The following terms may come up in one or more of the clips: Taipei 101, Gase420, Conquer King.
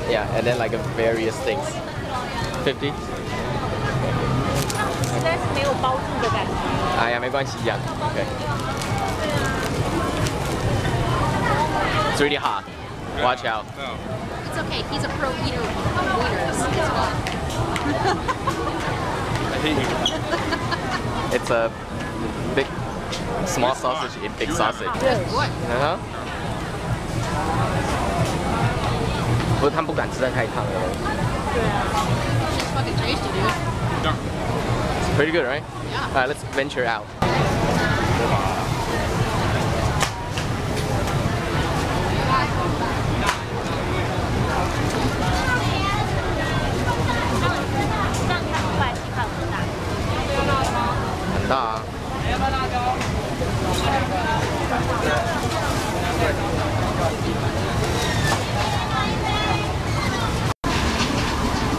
then yeah, and then like various things. 50. It's really hot. Watch out. No. It's okay. He's a pro eater of waiters. It's fun. I hate you. It's a big, small sausage in big sausage. What? Uh huh. 不是他们不敢吃，太烫了。对啊。It's pretty good, right? Yeah. All right, let's venture out.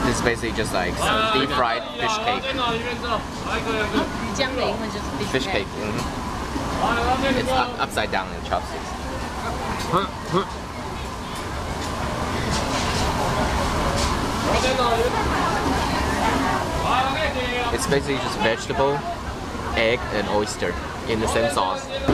It's basically just like some deep fried fish cake. Fish cake. Mm-hmm. It's upside down in chopsticks. It's basically just vegetable, egg, and oyster in the same sauce. What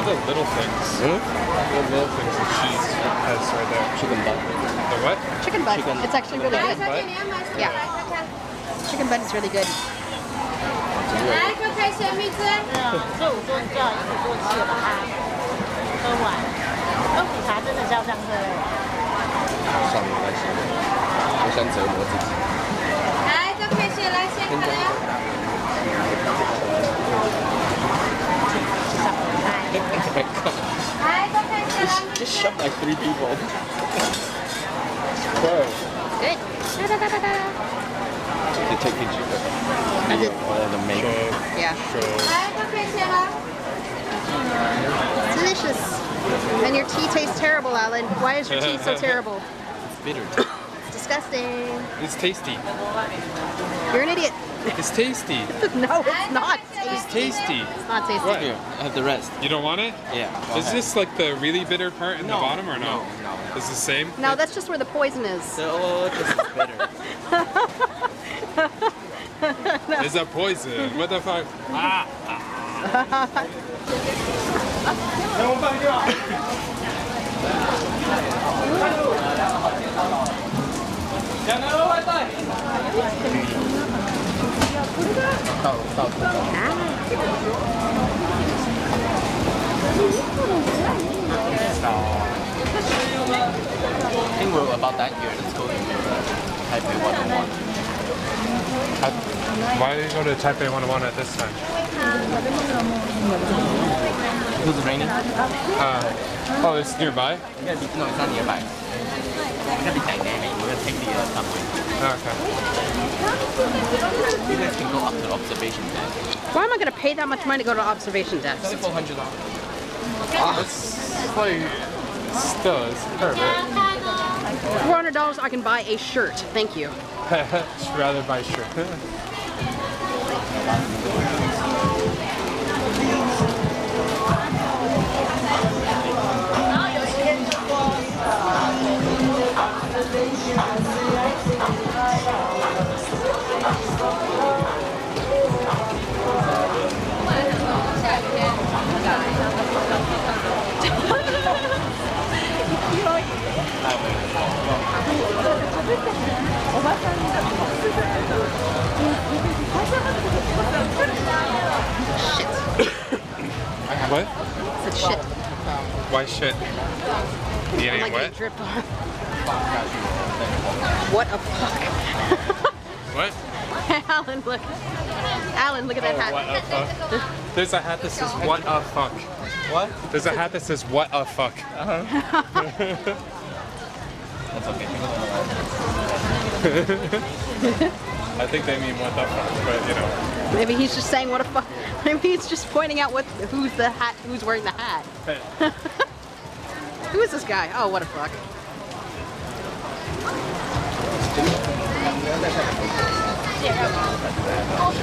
are the little things? Mm-hmm. What little things that she has right there? Chicken butt. The what? Chicken butt. Chicken. It's actually really good. Butt? Yeah. Chicken butt is really good. Just shoved like 3 people. Good. They take pictures of all the makeup. Yeah. It's delicious. And your tea tastes terrible, Alan. Why is your tea so terrible? It's bitter. It's disgusting. It's tasty. You're an idiot. It's tasty. No, it's not. It's tasty. It's not tasty. What? Here, I have the rest. You don't want it? Yeah. Is this like the really bitter part in the bottom or no? No. It's the same? No, that's just where the poison is. So this is bitter. No. Is that poison? What the fuck? Ah! I think we're about that year. Let's go to Taipei 101. Why did you go to Taipei 101 at this time? It was raining. Oh, it's nearby? No, it's not nearby. It's going to be dynamic. We're going to take the subway. Okay. You guys can go up to the observation desk. Why am I going to pay that much money to go to the observation desk? It's only $400. Oh, it's like... Still, it's perfect. $400, I can buy a shirt. Thank you. I'd rather buy a shirt. What? I said shit. Why shit? You getting wet? Dripped on. What a fuck. What? Alan, look. Alan, look at that hat. What a fuck. There's a hat that says what a fuck. What? There's a hat that says what a fuck. That's okay. I think they mean what the fuck, but you know. Maybe he's just saying what a fuck. Maybe he's just pointing out who's wearing the hat. Hey. Who is this guy? Oh, what a fuck.